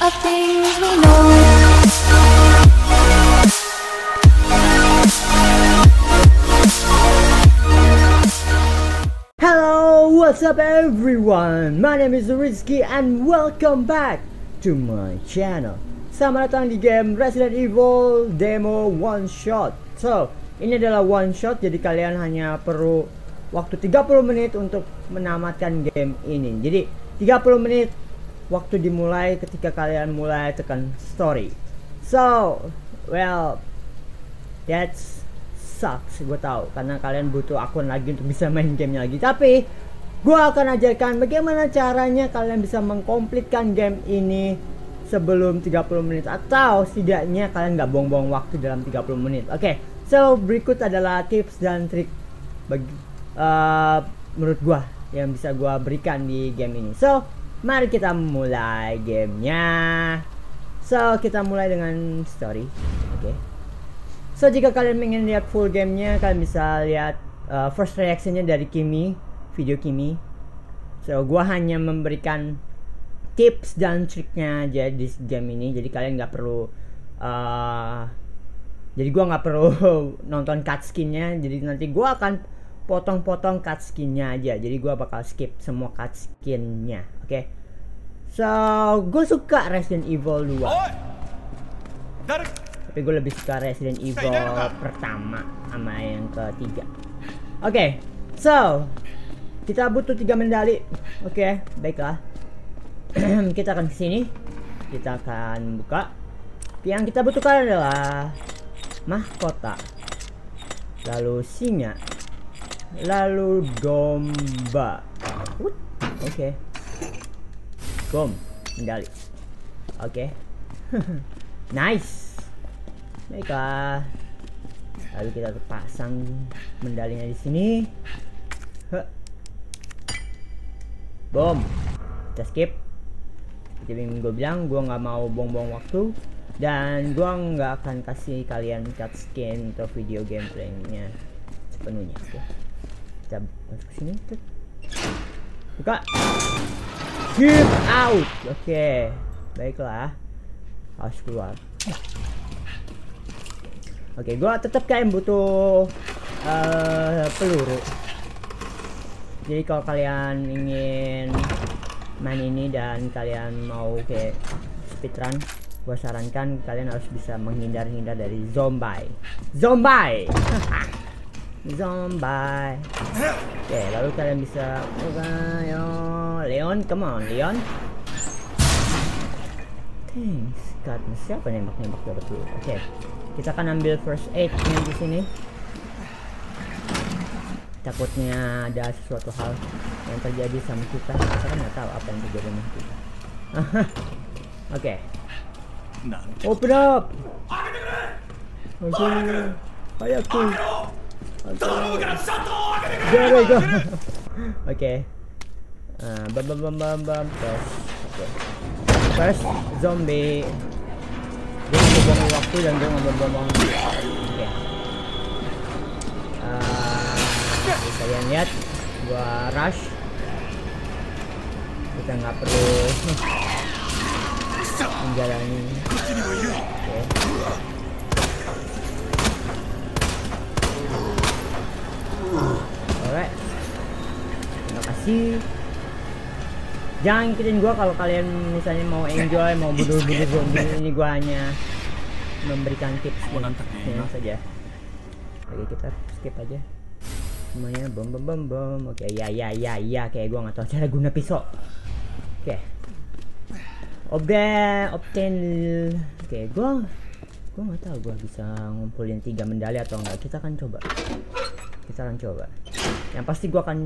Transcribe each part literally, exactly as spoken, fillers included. of things we know. Hello, what's up everyone? My name is Rizki and welcome back to my channel. Selamat datang di game Resident Evil Demo One Shot. So, ini adalah one shot, jadi kalian hanya perlu waktu tiga puluh menit untuk menamatkan game ini. Jadi tiga puluh menit waktu dimulai ketika kalian mulai tekan story. So, well, that's sucks, gue tahu, karena kalian butuh akun lagi untuk bisa main gamenya lagi. Tapi gue akan ajarkan bagaimana caranya kalian bisa mengkomplitkan game ini sebelum tiga puluh menit, atau setidaknya kalian nggak buang-buang waktu dalam tiga puluh menit. Oke, okay. So berikut adalah tips dan trik bagi uh, menurut gua yang bisa gua berikan di game ini. So mari kita mulai gamenya. So kita mulai dengan story. Oke, okay. So jika kalian ingin lihat full gamenya, kalian bisa lihat uh, first reactionnya dari Kimi, video Kimi. So gua hanya memberikan tips dan triknya aja di game ini, jadi kalian nggak perlu uh, jadi gua nggak perlu nonton cutscene-nya. Jadi nanti gua akan potong-potong cutscene-nya aja, jadi gua bakal skip semua cutscene-nya. Oke, okay. So gue suka Resident Evil dua, tapi gue lebih suka Resident Evil pertama sama yang ketiga. Oke, okay. So kita butuh tiga medali. Oke, okay. Baiklah. Kita akan kesini, kita akan buka. Yang kita butuhkan adalah mahkota, lalu singa, lalu domba. Oke, okay. Boom, medali. Oke, okay. Nice. Baiklah, lalu kita pasang medalinya di sini. Boom, kita skip. Jadi gue bilang gue nggak mau buang-buang waktu dan gue nggak akan kasih kalian cutscene atau video gameplaynya sepenuhnya. Oke, kita masuk ke sini, buka, keep out. Oke, baiklah, harus keluar. Oke, gue tetap kalian butuh uh, peluru. Jadi kalau kalian ingin main ini dan kalian mau kayak speedrun, gue sarankan kalian harus bisa menghindar-hindar dari zombie. Zombie, zombie. Oke, okay, lalu kalian bisa, ayo, Leon, come on, Leon. Thanks, God, siapa nembak-nembak dari dulu? Oke, okay. Kita akan ambil first aid-nya di sini. Takutnya ada sesuatu hal yang terjadi sama kita, kita kan nggak tahu apa yang terjadi sama kita. Oke, okay. Open up. Oke, ayo aku. Oke, bam bam bam bam bam. First zombie. Dia ngebuang waktu dan dia ngebuang. Oke, okay. uh, kalian lihat, gua rush. Kita nggak perlu menjalani. Okay. Alright, terima kasih. Jangan ikutin gua kalau kalian misalnya mau enjoy, mau bunuh-bunuh zombie. Ini gua hanya memberikan tips ini saja. Oke, kita skip aja semuanya. Bom bom bom bom. Oke, okay, ya ya ya ya. Kayak gua nggak tahu cara guna pisau. Oke, okay. Obtain, obtain. Oke, okay, gua gua nggak tahu gua bisa ngumpulin tiga medali atau enggak. Kita akan coba. Kita akan coba. Yang pasti gua akan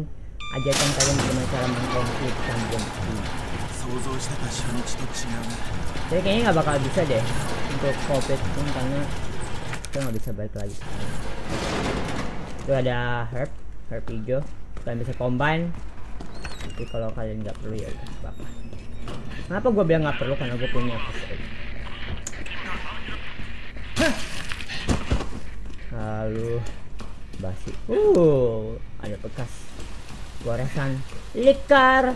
ajarkan kalian gimana cara mengkomplitkan game ini. Jadi kayaknya nggak bakal bisa deh untuk komplit pun, karena kita nggak bisa balik lagi. Itu ada herb, herb hijau, kalian bisa combine. Tapi kalau kalian nggak perlu ya nggak apa-apa. Kenapa gue bilang nggak perlu? Karena gue punya first aid. Lalu basi, uh ada bekas goresan likar.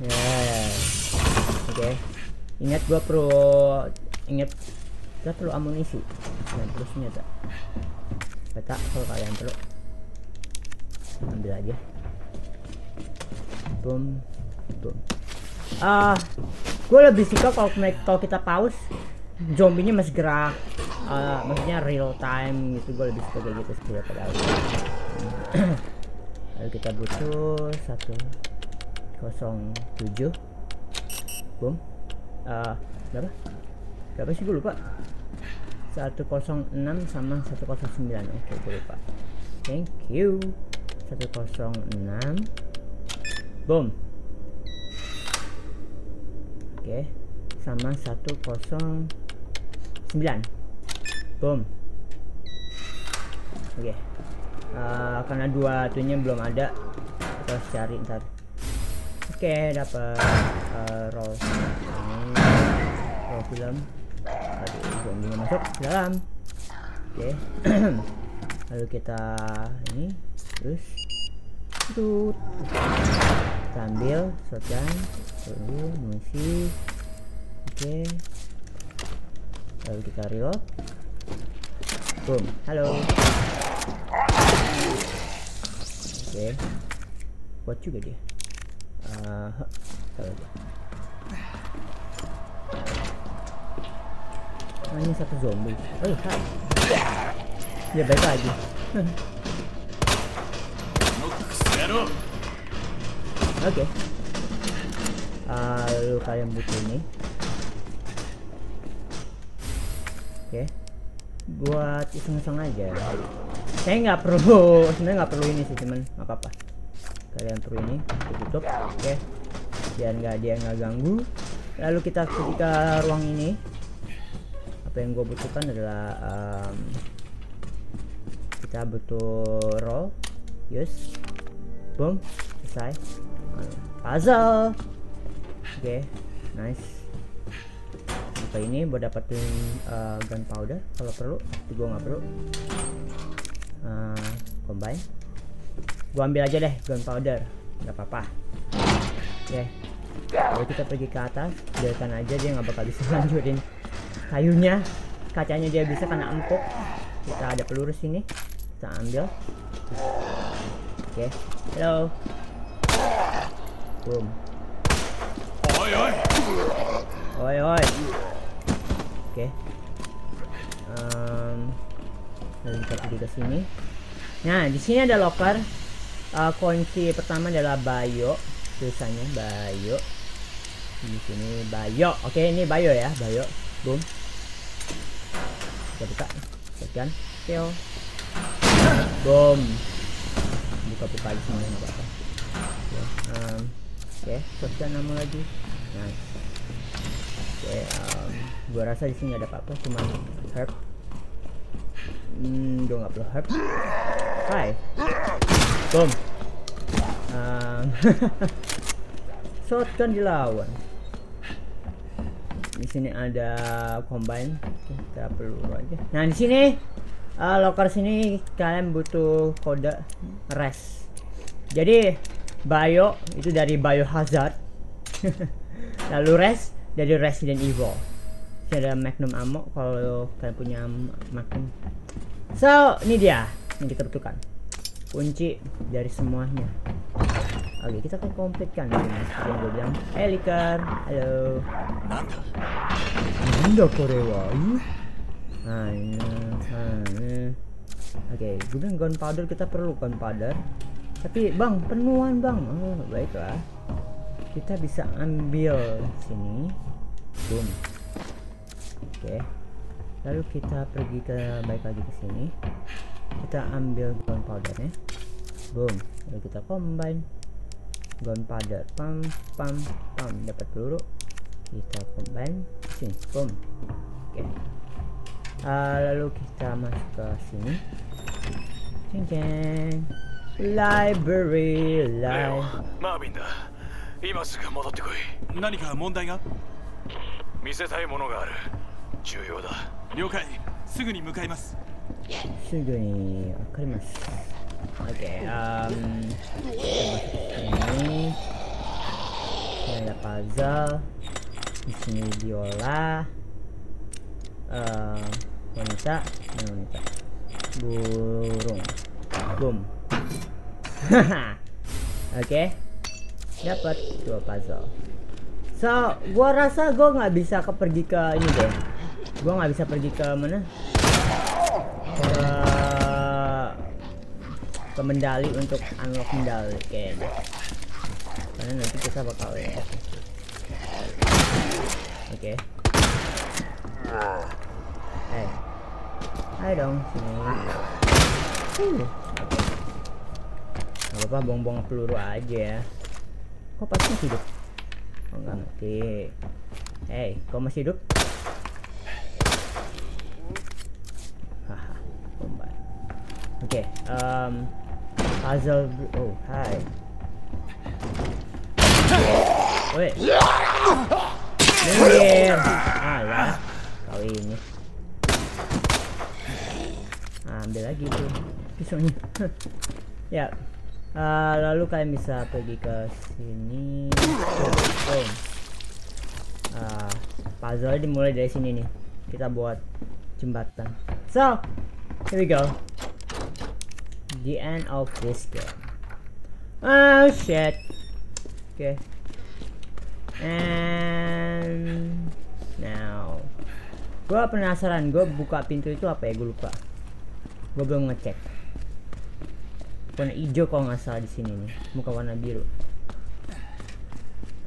Yes. Oke. Okay. Ingat gua perlu ingat kita perlu amunisi dan terus nyata. Peta kalau kalian perlu ambil aja. Boom. Boom. Ah, uh, gue lebih suka kalau kalau kita pause zombinya masih gerak. Uh, maksudnya real time gitu, gue lebih suka kayak gitu daripada audio. Lalu kita butuh satu kosong tujuh. Boom. Uh, berapa? Berapa sih, gue lupa. satu kosong enam sama satu kosong sembilan. Oke, okay, gue lupa. Thank you. satu kosong enam. Boom. Oke, okay. Sama satu kosong sembilan. Boom. Oke, okay. uh, karena dua tuhnya belum ada, kita harus cari ntar. Oke, okay, dapat uh, roll ini, roll film. Aduh, zombinya masuk ke dalam. Oke, okay. Lalu kita ini terus tuh kita ambil shotgun, lalu munisi. Oke, okay. Lalu kita reload. Boom. Halo. Oke. Buat juga dia. Uh, Hanya satu zombie. Oh, hai. Dia baik lagi. Oke. Uh, lalu kalian butuh ini. Oke. Okay. Buat iseng-iseng aja, saya nggak perlu, sebenarnya nggak perlu ini sih, cuman nggak apa-apa. Kalian perlu ini, tutup, oke, okay. Biar nggak dia nggak ganggu. Lalu kita ketika ruang ini, apa yang gue butuhkan adalah um, kita butuh roll, use, boom, selesai, puzzle, oke, okay. Nice. Kayak ini buat dapetin uh, gunpowder kalau perlu, tapi gue nggak perlu. Uh, combine, gue ambil aja deh gunpowder, nggak apa-apa. Oke, okay. Kita pergi ke atas, biarkan aja dia nggak bakal bisa lanjutin. Kayunya, kacanya dia bisa karena empuk. Kita ada peluru sini, kita ambil. Oke, okay. Hello, boom. Oi oi, oi oi. Oke, okay. um, lalu kita pergi ke sini. Nah, di sini ada locker. Uh, kunci pertama adalah Bio, tulisannya Bio. Di sini Bio. Oke, okay, ini Bio ya, Bio. Boom. Kita buka, tekan, kill. Boom. Buka-buka di sini nggak apa-apa. Okay. Um, Oke, okay, tekan nama lagi. Nice. Oke, okay, um, gue rasa di sini ada apa-apa, cuma herb. Hmm, gue nggak perlu herb. Hai, boom. Um, shotgun dilawan. Di sini ada combine, kita perlu aja. Nah, di sini uh, locker sini kalian butuh kode res. Jadi Bio itu dari Biohazard. Lalu res dari Resident Evil. Ini ada Magnum ammo kalau kalian punya Magnum. So, ini dia yang kita butuhkan. Kunci dari semuanya. Oke, okay, kita akan komplitkan ini. Seperti yang gue bilang. Hey, Licker. Halo. Nanda Korewa. Oke, gue bilang gunpowder, kita perlu gunpowder. Tapi, Bang, penuhan, Bang. Oh, baiklah. Kita bisa ambil sini, boom. Oke, okay. Lalu kita pergi ke baik lagi ke sini, kita ambil gunpowdernya, boom. Lalu kita combine gunpowder, pam pam pam, dapat peluru, kita combine sini, boom. Oke, okay. uh, lalu kita masuk ke sini, ceng ceng, library library. 今すぐ戻ってこい。何か問題が？見せたいものがある。重要だ。了解。すぐに向かいます。すぐに分かります。Okay, um, puzzle, di sini biola, uh, wanita, wanita, burung, boom. Oke, okay. Dapat dua puzzle. So, gua rasa gua nggak bisa ke pergi ke ini deh. Gua nggak bisa pergi ke mana? Ke, ke mendali untuk unlock mendali kayaknya. Karena nanti kita bakal ya. Oke. Okay. Hey. Hai dong sini. Uh. Gak apa-apa, buang-buang peluru aja ya. Kok pasti masih hidup? Oh, gak ngerti. Hei, kok masih hidup? Haha, bomba. Oke, okay, um, puzzle. Oh, hai. Woi. Minggir. Alah, kau ini. Ambil lagi tuh pisaunya. Ya. Uh, lalu kalian bisa pergi ke sini. Oh. Uh, puzzle dimulai dari sini nih. Kita buat jembatan. So, here we go. The end of this game. Oh shit. Oke. Okay. And now, gue penasaran. Gue buka pintu itu apa ya? Gue lupa. Gue belum ngecek. Warna hijau kalau nggak salah di sini nih, muka warna biru.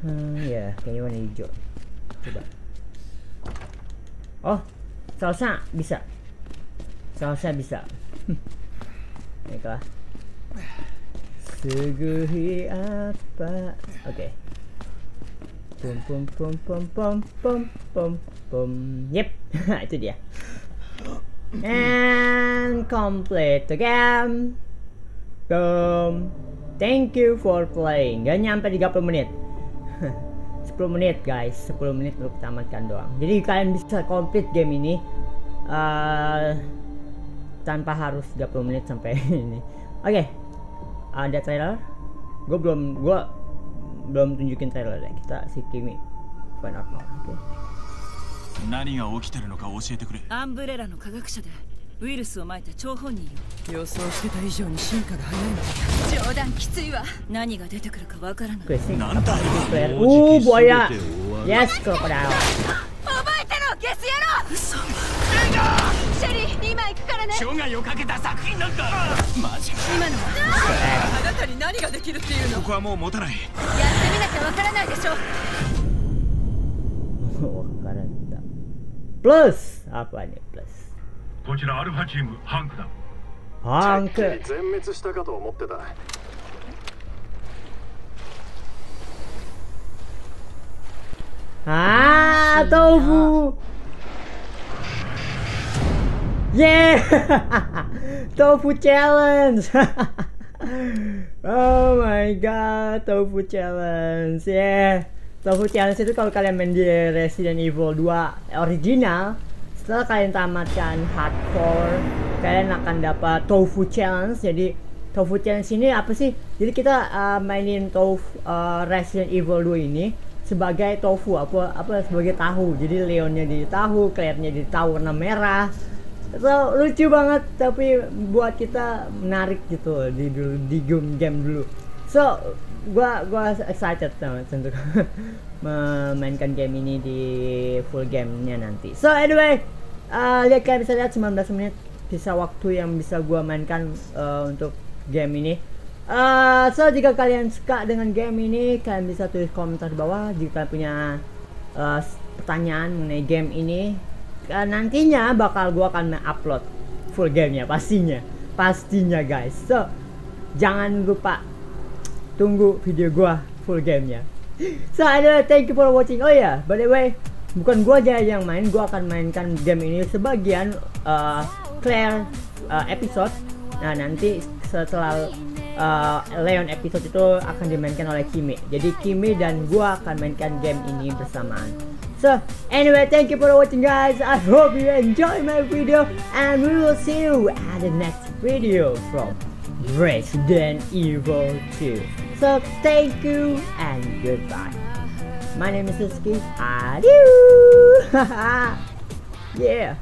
Hmm, ya, yeah, kayaknya warna hijau. Coba. Oh, salsa bisa. Salsa bisa. Baiklah. Seguhi apa? Oke. Okay. Pom pom pom pom pom pom pom pom. Yep, itu dia. And complete the game. Um, thank you for playing. Gak nyampe tiga puluh menit. sepuluh menit guys, sepuluh menit untuk tamatkan doang. Jadi kalian bisa complete game ini uh, tanpa harus tiga puluh menit sampai ini. Oke, okay. Ada trailer. Gue belum, gue belum tunjukin trailer deh. Kita si Kimi find out more. Oke. Nani ga okiteru no ka oshiete kure. Umbrella no kagakusha de. ウイルスを撒いた張本人よ。予想してた以上に進化が早いんだ。冗談きついわ。何が出てくるかわからない。なんだ。おお、ボヤ。やすここだ。覚えてろ、ゲス野郎。嘘。レンガー。シェリー、今行くからね。生涯をかけた作品なんだ。マジ。今のは。あなたに何ができるっていうの。ここはもう持たない。やってみなきゃわからないでしょ。わからんだ。プラス。あ、これね、プラス。 こちらアルファチームハンクだ。ハンク。全滅したかと思ってた。あー、豆腐。イエー。豆腐チャレンジ。Oh my god, tofu challenge. Yeah. Tofu challenge itu kalau kalian main di Resident Evil dua original, setelah kalian tamatkan hardcore, kalian akan dapat tofu challenge. Jadi tofu challenge ini apa sih? Jadi kita uh, mainin tofu uh, Resident Evil dua ini sebagai tofu, apa apa sebagai tahu. Jadi Leonnya di tahu, Claire-nya di tahu warna merah. So, lucu banget tapi buat kita menarik gitu di di game game dulu. So, gua gua excited banget untuk memainkan game ini di full gamenya nanti. So anyway, uh, lihat kalian bisa lihat sembilan belas menit bisa waktu yang bisa gua mainkan uh, untuk game ini. Uh, so jika kalian suka dengan game ini, kalian bisa tulis komentar di bawah. Jika kalian punya uh, pertanyaan mengenai game ini, uh, nantinya bakal gua akan upload full gamenya pastinya, pastinya guys. So jangan lupa tunggu video gua full gamenya. So anyway, thank you for watching. Oh ya, yeah, by the way, bukan gua aja yang main, gua akan mainkan game ini sebagian uh, Claire uh, episode. Nah nanti setelah uh, Leon episode itu akan dimainkan oleh Kimi. Jadi Kimi dan gua akan mainkan game ini bersamaan. So anyway, thank you for watching guys. I hope you enjoy my video and we will see you at the next video from Resident Evil two. So thank you and goodbye. My name is Rizki. Adieu. Yeah.